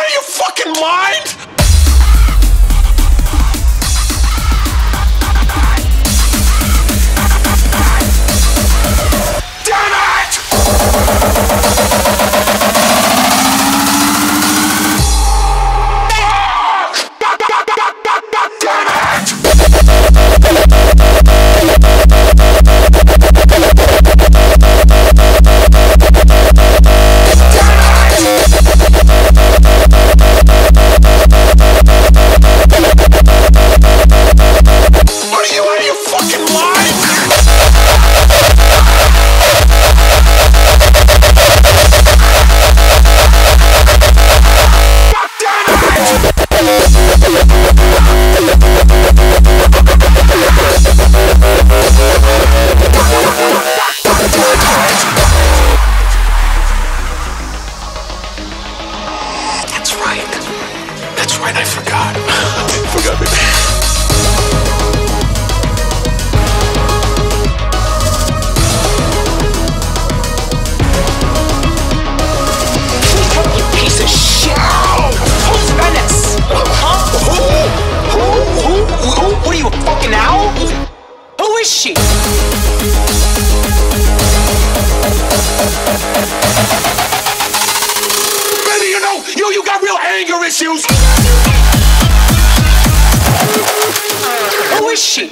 out of your fucking mind? That's right, I forgot. Forgot me. You got real anger issues. Who is she?